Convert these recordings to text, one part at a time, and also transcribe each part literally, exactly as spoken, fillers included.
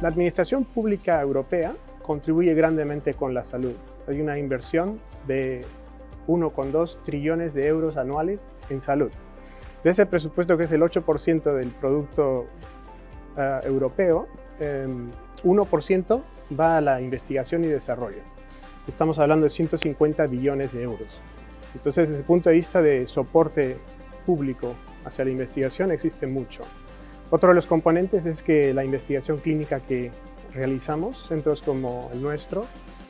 La administración pública europea contribuye grandemente con la salud. Hay una inversión de uno coma dos trillones de euros anuales en salud. De ese presupuesto, que es el ocho por ciento del producto uh, europeo, eh, uno por ciento va a la investigación y desarrollo. Estamos hablando de ciento cincuenta billones de euros. Entonces, desde el punto de vista de soporte público hacia la investigación, existe mucho. Otro de los componentes es que la investigación clínica que realizamos, centros como el nuestro,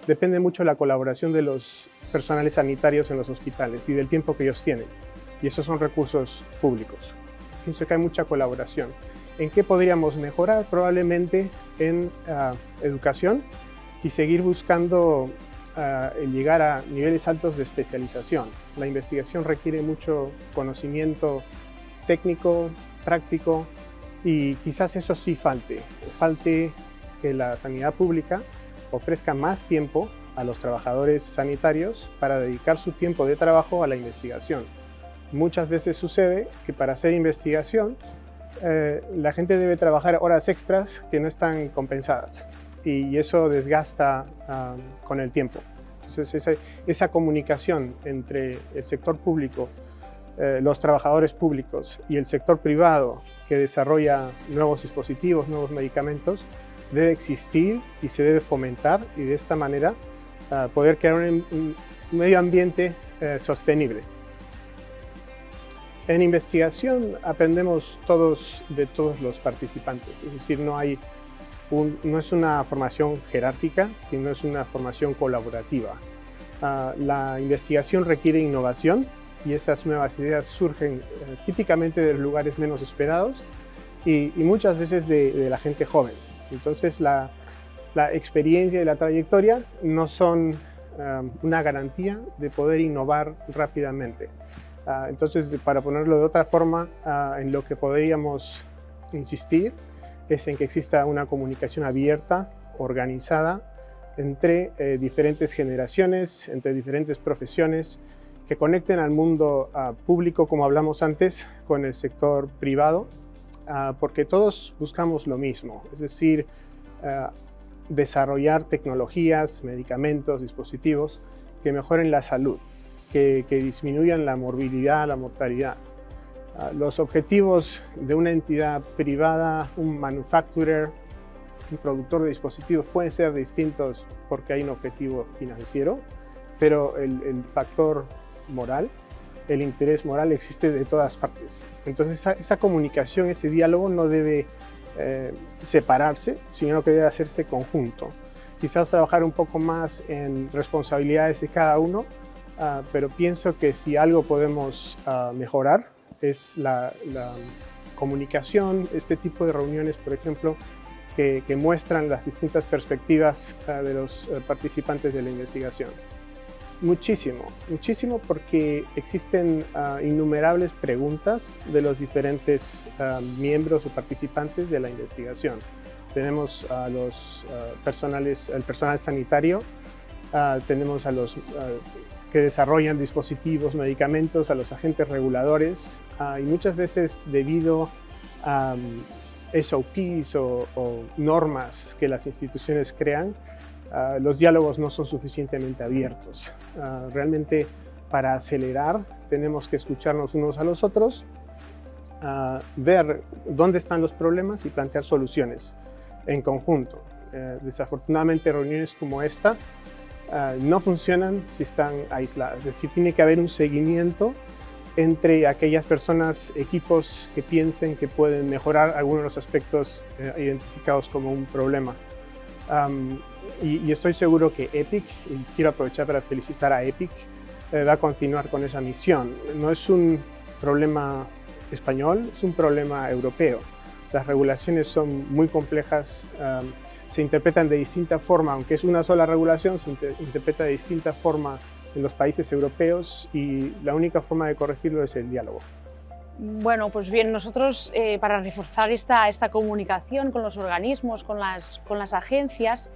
depende mucho de la colaboración de los personales sanitarios en los hospitales y del tiempo que ellos tienen. Y esos son recursos públicos. Pienso que hay mucha colaboración. ¿En qué podríamos mejorar? Probablemente en uh, educación y seguir buscando uh, el llegar a niveles altos de especialización. La investigación requiere mucho conocimiento técnico, práctico, y quizás eso sí falte. Falte que la sanidad pública ofrezca más tiempo a los trabajadores sanitarios para dedicar su tiempo de trabajo a la investigación. Muchas veces sucede que para hacer investigación eh, la gente debe trabajar horas extras que no están compensadas y eso desgasta um, con el tiempo. Entonces esa, esa comunicación entre el sector público, eh, los trabajadores públicos y el sector privado que desarrolla nuevos dispositivos, nuevos medicamentos, debe existir y se debe fomentar, y de esta manera uh, poder crear un, un medio ambiente eh, sostenible. En investigación aprendemos todos de todos los participantes, es decir, no, hay un, no es una formación jerárquica, sino es una formación colaborativa. Uh, la investigación requiere innovación y esas nuevas ideas surgen eh, típicamente de los lugares menos esperados y, y muchas veces de, de la gente joven. Entonces, la, la experiencia y la trayectoria no son um, una garantía de poder innovar rápidamente. Uh, entonces, para ponerlo de otra forma, uh, en lo que podríamos insistir es en que exista una comunicación abierta, organizada, entre eh, diferentes generaciones, entre diferentes profesiones, que conecten al mundo uh, público, como hablamos antes, con el sector privado, porque todos buscamos lo mismo, es decir, desarrollar tecnologías, medicamentos, dispositivos que mejoren la salud, que, que disminuyan la morbilidad, la mortalidad. Los objetivos de una entidad privada, un manufacturer, un productor de dispositivos, pueden ser distintos porque hay un objetivo financiero, pero el, el factor moral, el interés moral, existe de todas partes. Entonces esa, esa comunicación, ese diálogo no debe eh, separarse, sino que debe hacerse conjunto. Quizás trabajar un poco más en responsabilidades de cada uno, uh, pero pienso que si algo podemos uh, mejorar es la, la comunicación, este tipo de reuniones, por ejemplo, que, que muestran las distintas perspectivas uh, de los uh, participantes de la investigación. Muchísimo, muchísimo, porque existen uh, innumerables preguntas de los diferentes uh, miembros o participantes de la investigación. Tenemos a los uh, personales, el personal sanitario, uh, tenemos a los uh, que desarrollan dispositivos, medicamentos, a los agentes reguladores uh, y muchas veces debido a um, S O Ps o, o normas que las instituciones crean, Uh, los diálogos no son suficientemente abiertos. Uh, realmente, para acelerar, tenemos que escucharnos unos a los otros, uh, ver dónde están los problemas y plantear soluciones en conjunto. Uh, desafortunadamente, reuniones como esta uh, no funcionan si están aisladas. Es decir, tiene que haber un seguimiento entre aquellas personas, equipos que piensen que pueden mejorar algunos de los aspectos uh, identificados como un problema. Um, y, y estoy seguro que EPIC, y quiero aprovechar para felicitar a EPIC, eh, va a continuar con esa misión. No es un problema español, es un problema europeo. Las regulaciones son muy complejas, um, se interpretan de distinta forma, aunque es una sola regulación, se inter interpreta de distinta forma en los países europeos y la única forma de corregirlo es el diálogo. Bueno, pues bien, nosotros eh, para reforzar esta, esta comunicación con los organismos, con las, con las agencias,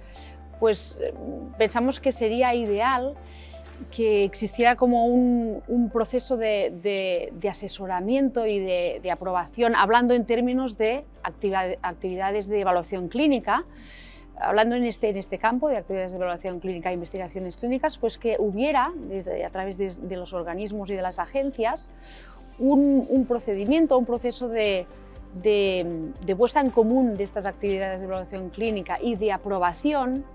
pues eh, pensamos que sería ideal que existiera como un, un proceso de, de, de asesoramiento y de, de aprobación, hablando en términos de actividad, actividades de evaluación clínica, hablando en este, en este campo de actividades de evaluación clínica e investigaciones clínicas, pues que hubiera, desde, a través de, de los organismos y de las agencias, un, un procedimiento, un proceso de, de, de puesta en común de estas actividades de evaluación clínica y de aprobación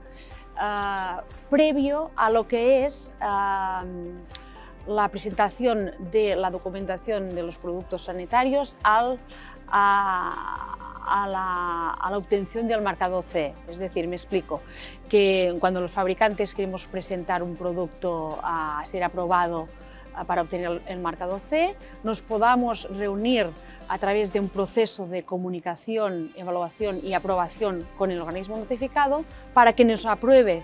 Uh, previo a lo que es uh, la presentación de la documentación de los productos sanitarios al, a, a, la, a la obtención del marcado C E. Es decir, me explico, que cuando los fabricantes queremos presentar un producto a ser aprobado para obtener el marcado C E, nos podamos reunir a través de un proceso de comunicación, evaluación y aprobación con el organismo notificado para que nos apruebe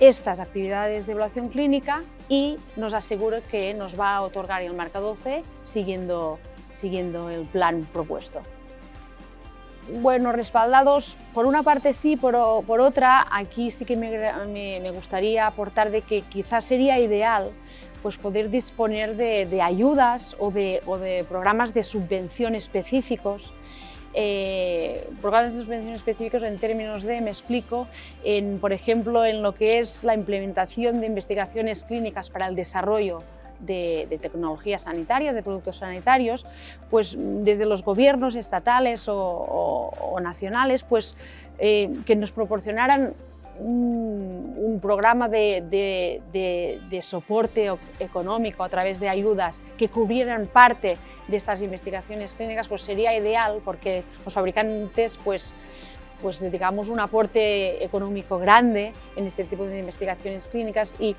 estas actividades de evaluación clínica y nos asegure que nos va a otorgar el marcado C E siguiendo, siguiendo el plan propuesto. Bueno, respaldados, por una parte sí, pero por otra, aquí sí que me, me, me gustaría aportar de que quizás sería ideal pues poder disponer de, de ayudas o de, o de programas de subvención específicos, eh, programas de subvención específicos en términos de, me explico, en, por ejemplo, en lo que es la implementación de investigaciones clínicas para el desarrollo De, de tecnologías sanitarias, de productos sanitarios, pues desde los gobiernos estatales o, o, o nacionales, pues eh, que nos proporcionaran un, un programa de, de, de, de soporte económico a través de ayudas que cubrieran parte de estas investigaciones clínicas, pues sería ideal, porque los fabricantes, pues, pues digamos, un aporte económico grande en este tipo de investigaciones clínicas y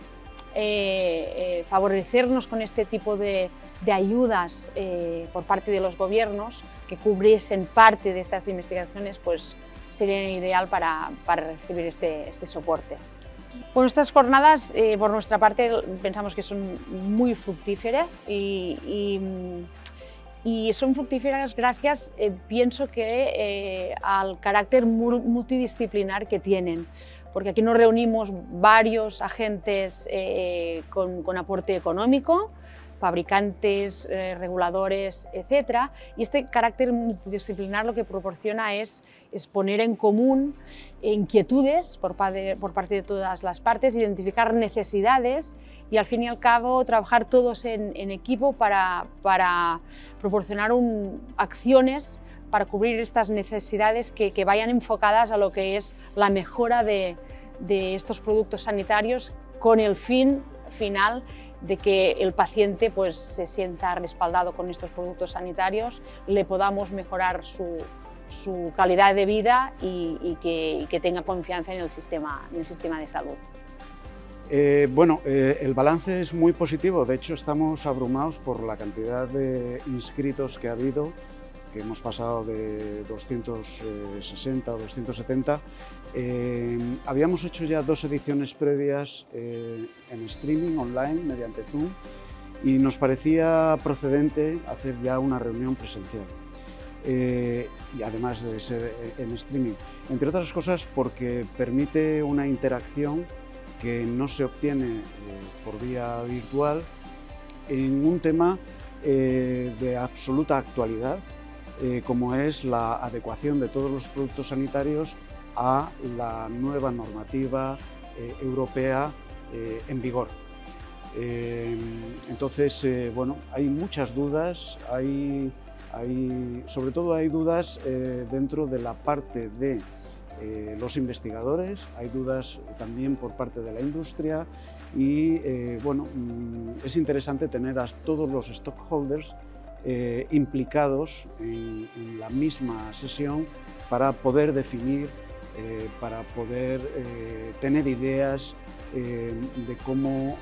Eh, eh, favorecernos con este tipo de, de ayudas eh, por parte de los gobiernos que cubriesen parte de estas investigaciones, pues sería ideal para, para recibir este, este soporte. Bueno, estas jornadas, eh, por nuestra parte, pensamos que son muy fructíferas y, y Y son fructíferas gracias, eh, pienso que eh, al carácter multidisciplinar que tienen, porque aquí nos reunimos varios agentes eh, con, con aporte económico, fabricantes, eh, reguladores, etcétera. Y este carácter multidisciplinar lo que proporciona es, es poner en común inquietudes por, padre, por parte de todas las partes, identificar necesidades y al fin y al cabo trabajar todos en, en equipo para, para proporcionar un, acciones para cubrir estas necesidades que, que vayan enfocadas a lo que es la mejora de, de estos productos sanitarios con el fin final de que el paciente pues, se sienta respaldado con estos productos sanitarios, le podamos mejorar su, su calidad de vida y, y, que, y que tenga confianza en el sistema, en el sistema de salud. Eh, bueno, eh, el balance es muy positivo. De hecho, estamos abrumados por la cantidad de inscritos que ha habido, que hemos pasado de doscientos sesenta o doscientos setenta. Eh, habíamos hecho ya dos ediciones previas eh, en streaming, online, mediante Zoom, y nos parecía procedente hacer ya una reunión presencial, eh, y además de ser en streaming. Entre otras cosas porque permite una interacción que no se obtiene eh, por vía virtual en un tema eh, de absoluta actualidad, Eh, como es la adecuación de todos los productos sanitarios a la nueva normativa eh, europea eh, en vigor. Eh, entonces, eh, bueno, hay muchas dudas, hay, hay, sobre todo hay dudas eh, dentro de la parte de eh, los investigadores, hay dudas también por parte de la industria y, eh, bueno, es interesante tener a todos los stockholders Eh, implicados en, en la misma sesión para poder definir, eh, para poder eh, tener ideas eh, de cómo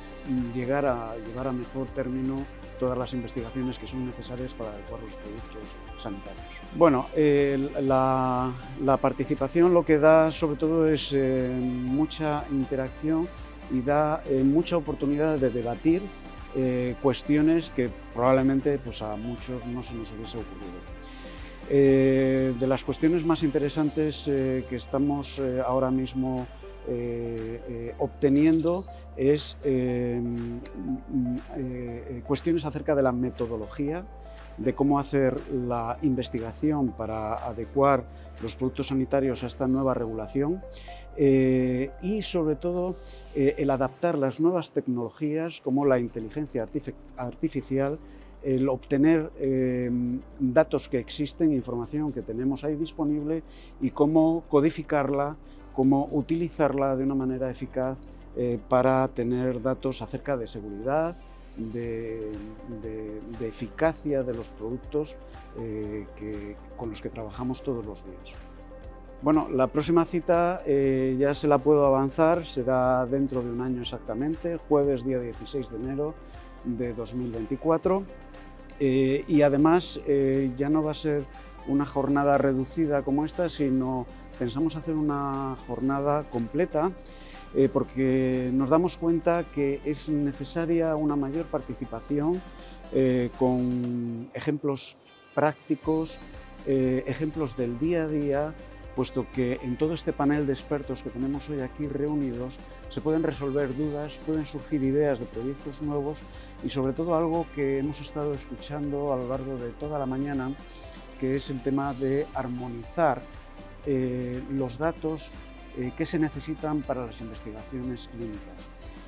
llegar a llevar a mejor término todas las investigaciones que son necesarias para adecuar los productos sanitarios. Bueno, eh, la, la participación lo que da sobre todo es eh, mucha interacción y da eh, mucha oportunidad de debatir Eh, cuestiones que probablemente pues, a muchos no se nos hubiese ocurrido. Eh, de las cuestiones más interesantes eh, que estamos eh, ahora mismo eh, eh, obteniendo es eh, eh, cuestiones acerca de la metodología, de cómo hacer la investigación para adecuar los productos sanitarios a esta nueva regulación eh, y, sobre todo, eh, el adaptar las nuevas tecnologías como la inteligencia artificial, el obtener eh, datos que existen, información que tenemos ahí disponible y cómo codificarla, cómo utilizarla de una manera eficaz eh, para tener datos acerca de seguridad, De, de, de eficacia de los productos eh, que, con los que trabajamos todos los días. Bueno, la próxima cita eh, ya se la puedo avanzar, será dentro de un año exactamente, jueves día dieciséis de enero de dos mil veinticuatro, eh, y además eh, ya no va a ser una jornada reducida como esta, sino pensamos hacer una jornada completa Eh, porque nos damos cuenta que es necesaria una mayor participación eh, con ejemplos prácticos, eh, ejemplos del día a día, puesto que en todo este panel de expertos que tenemos hoy aquí reunidos se pueden resolver dudas, pueden surgir ideas de proyectos nuevos y, sobre todo, algo que hemos estado escuchando a lo largo de toda la mañana, que es el tema de armonizar eh, los datos que se necesitan para las investigaciones clínicas.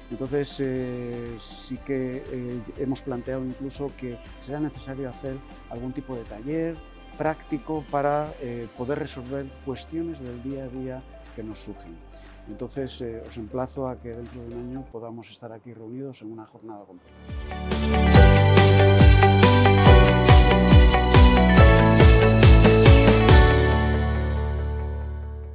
Entonces, eh, sí que eh, hemos planteado incluso que será necesario hacer algún tipo de taller práctico para eh, poder resolver cuestiones del día a día que nos surgen. Entonces, eh, os emplazo a que dentro de un año podamos estar aquí reunidos en una jornada completa.